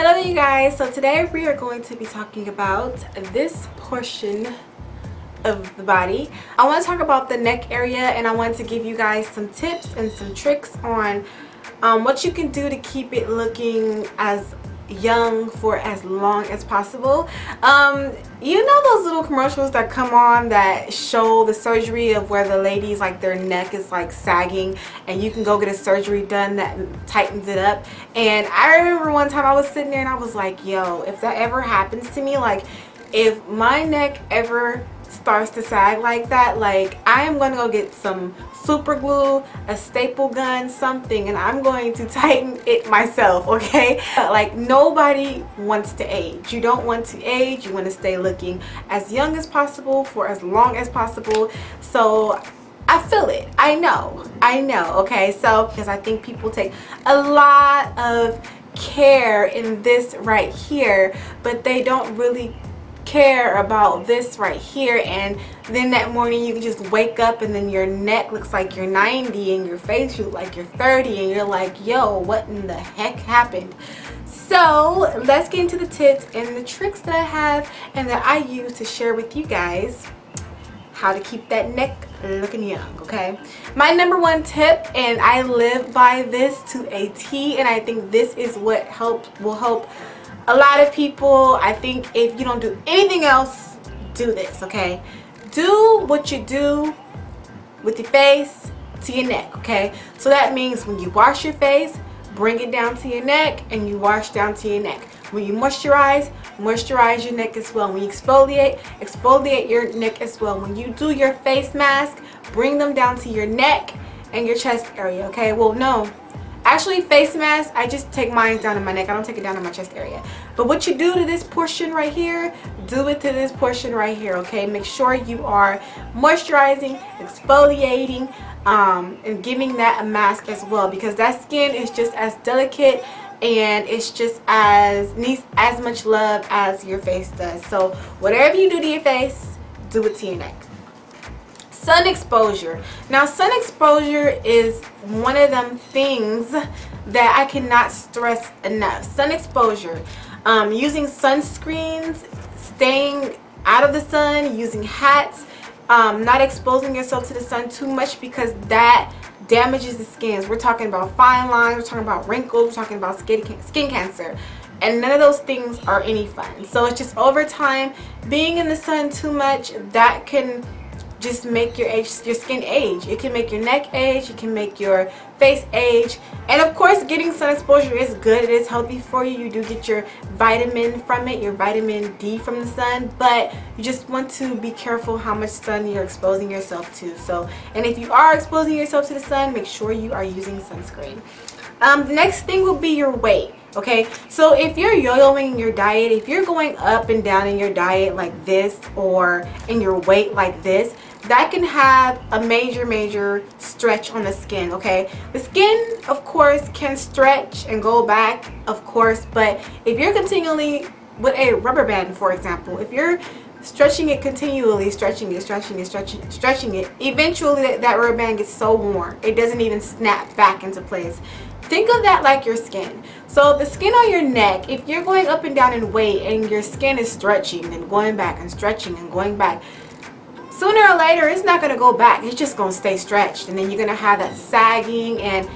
Hello you guys, so today we are going to be talking about this portion of the body. I want to talk about the neck area, and I want to give you guys some tips and some tricks on what you can do to keep it looking as young for as long as possible. You know those little commercials that come on that show the surgery of where the ladies, like, their neck is like sagging and you can go get a surgery done that tightens it up? And I remember one time I was sitting there and I was like, yo, if that ever happens to me, like if my neck ever starts to sag like that, like I am gonna go get some super glue, a staple gun, something, and I'm going to tighten it myself, okay? Like, nobody wants to age. You don't want to age. You want to stay looking as young as possible for as long as possible. So I feel it. I know, okay? So because I think people take a lot of care in this right here, but they don't really care about this right here. And then that morning you can just wake up and then your neck looks like you're 90 and your face you look like you're 30 and you're like, yo, what in the heck happened? So let's get into the tips and the tricks that I have and that I use to share with you guys how to keep that neck looking young, okay? My number one tip, and I live by this to a T, and I think this is what will help a lot of people. I think if you don't do anything else, do this, okay? Do what you do with your face to your neck, okay? So that means when you wash your face, bring it down to your neck, and you wash down to your neck. When you moisturize, moisturize your neck as well. When you exfoliate, exfoliate your neck as well. When you do your face mask, bring them down to your neck and your chest area, okay? Well, no. Actually, face mask, I just take mine down to my neck. I don't take it down to my chest area. But what you do to this portion right here, do it to this portion right here, okay? Make sure you are moisturizing, exfoliating, and giving that a mask as well, because that skin is just as delicate and it's just as needs as much love as your face does. So whatever you do to your face, do it to your neck. Sun exposure. Now, sun exposure is one of them things that I cannot stress enough. Sun exposure, using sunscreens, staying out of the sun, using hats, not exposing yourself to the sun too much, because that damages the skins. We're talking about fine lines, we're talking about wrinkles, we're talking about skin cancer. And none of those things are any fun. So it's just over time, being in the sun too much, that can just make your skin age. It can make your neck age, it can make your face age. And of course, getting sun exposure is good, it is healthy for you. You do get your vitamin from it, your vitamin D from the sun, but you just want to be careful how much sun you're exposing yourself to. So, and if you are exposing yourself to the sun, make sure you are using sunscreen. The next thing will be your weight, okay? So if you're yo-yoing your diet, if you're going up and down in your diet like this, or in your weight like this, that can have a major stretch on the skin, okay? The skin, of course, can stretch and go back, of course, but if you're continually with a rubber band, for example, if you're stretching it continually, stretching it, eventually that rubber band gets so worn it doesn't even snap back into place. Think of that like your skin. So the skin on your neck, if you're going up and down in weight and your skin is stretching and going back and stretching and going back, sooner or later it's not going to go back. It's just going to stay stretched, and then you're going to have that sagging, and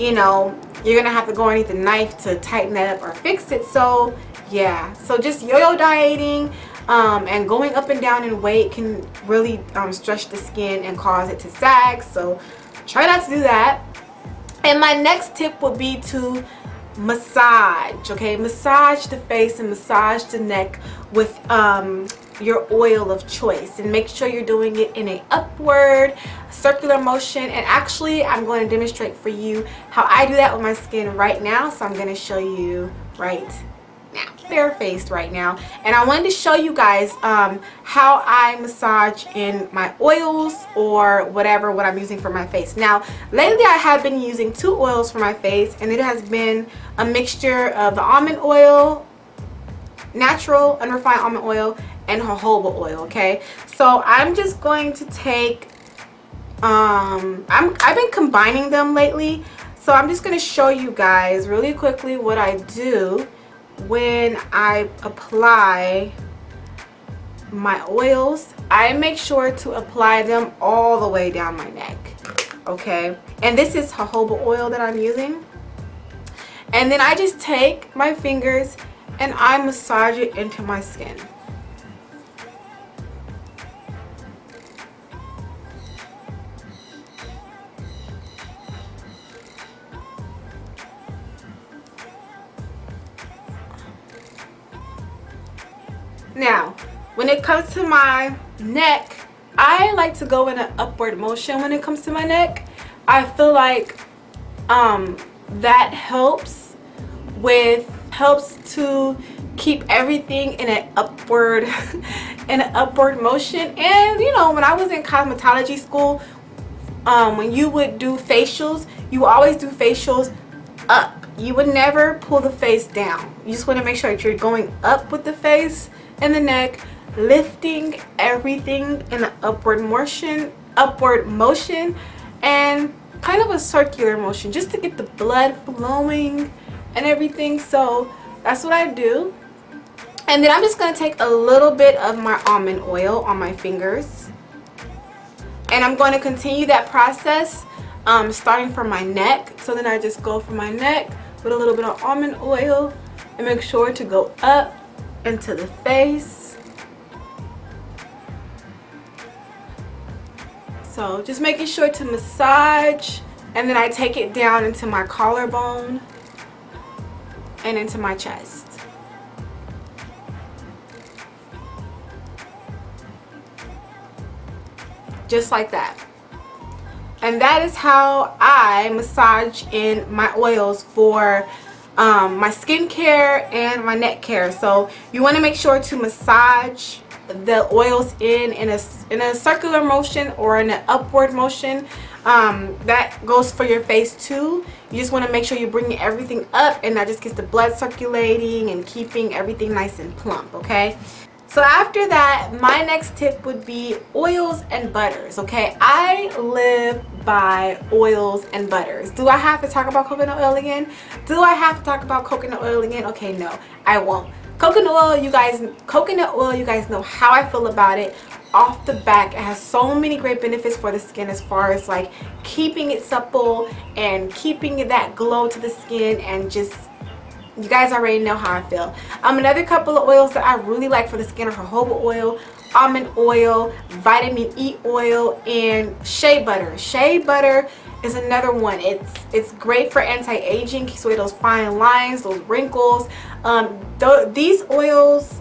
you know you're going to have to go underneath the knife to tighten that up or fix it. So yeah, so just yo-yo dieting and going up and down in weight can really stretch the skin and cause it to sag. So try not to do that. And my next tip would be to massage, okay? Massage the face and massage the neck with your oil of choice, and make sure you're doing it in an upward circular motion. And actually, I'm going to demonstrate for you how I do that with my skin right now. So I'm going to show you right now, bare-faced right now, and I wanted to show you guys how I massage in my oils or whatever what I'm using for my face. Now lately I have been using two oils for my face, and it has been a mixture of the almond oil, natural unrefined almond oil, and jojoba oil, okay? So I'm just going to take I've been combining them lately, so I'm just going to show you guys really quickly what I do when I apply my oils, I make sure to apply them all the way down my neck, okay? And this is jojoba oil that I'm using. And then I just take my fingers and I massage it into my skin. Now, when it comes to my neck, I like to go in an upward motion when it comes to my neck. I feel like that helps to keep everything in an upward motion. And you know, when I was in cosmetology school, when you would do facials, you always do facials up. You would never pull the face down. You just want to make sure that you're going up with the face and the neck, lifting everything in an upward motion, and kind of a circular motion just to get the blood flowing and everything. So that's what I do. And then I'm just going to take a little bit of my almond oil on my fingers, and I'm going to continue that process starting from my neck. So then I just go from my neck with a little bit of almond oil and make sure to go up into the face. So just making sure to massage, and then I take it down into my collarbone and into my chest. Just like that. And that is how I massage in my oils for my skincare and my neck care. So you want to make sure to massage the oils in a circular motion or in an upward motion. That goes for your face too. You just want to make sure you're bringing everything up, and that just gets the blood circulating and keeping everything nice and plump, okay? So after that, my next tip would be oils and butters, okay? I live by oils and butters. Do I have to talk about coconut oil again? Do I have to talk about coconut oil again? Okay, no, I won't. Coconut oil, you guys know how I feel about it. Off the back, it has so many great benefits for the skin as far as like keeping it supple and keeping that glow to the skin, and just, you guys already know how I feel. Another couple of oils that I really like for the skin are jojoba oil, almond oil, vitamin E oil, and shea butter. Shea butter is another one. It's great for anti-aging, keeps away those fine lines, those wrinkles. These oils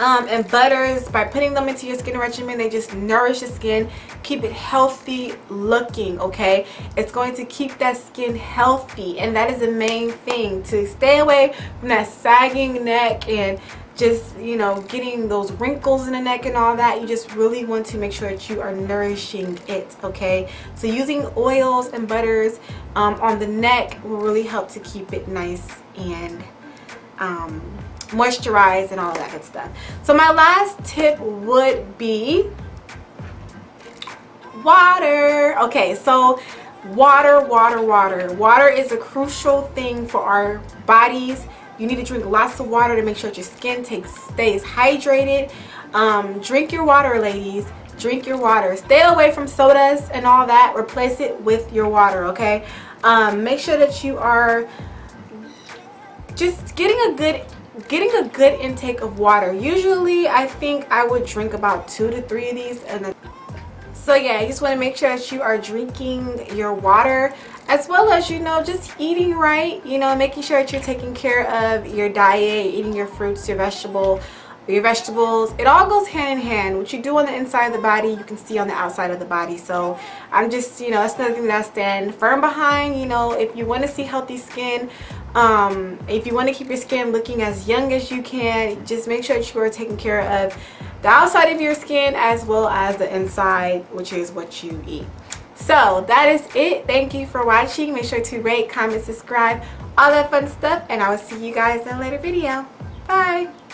and butters, by putting them into your skin regimen, they just nourish the skin, keep it healthy looking, okay? It's going to keep that skin healthy, and that is the main thing, to stay away from that sagging neck and just, you know, getting those wrinkles in the neck and all that. You just really want to make sure that you are nourishing it, okay? So using oils and butters on the neck will really help to keep it nice and moisturized and all that good stuff. So my last tip would be water. Okay, so water is a crucial thing for our bodies. You need to drink lots of water to make sure that your skin stays hydrated. Drink your water, ladies. Drink your water. Stay away from sodas and all that. Replace it with your water, okay? Make sure that you are just getting a good intake of water. Usually, I think I would drink about 2 to 3 of these. So yeah, you just want to make sure that you are drinking your water, as well as, you know, just eating right, you know, making sure that you're taking care of your diet, eating your fruits, your vegetables. It all goes hand in hand. What you do on the inside of the body, you can see on the outside of the body. So I'm just, you know, that's another thing that I stand firm behind. You know, if you want to see healthy skin, if you want to keep your skin looking as young as you can, just make sure that you are taking care of the outside of your skin as well as the inside, which is what you eat. So that is it. Thank you for watching. Make sure to rate, comment, subscribe, all that fun stuff, and I will see you guys in a later video. Bye.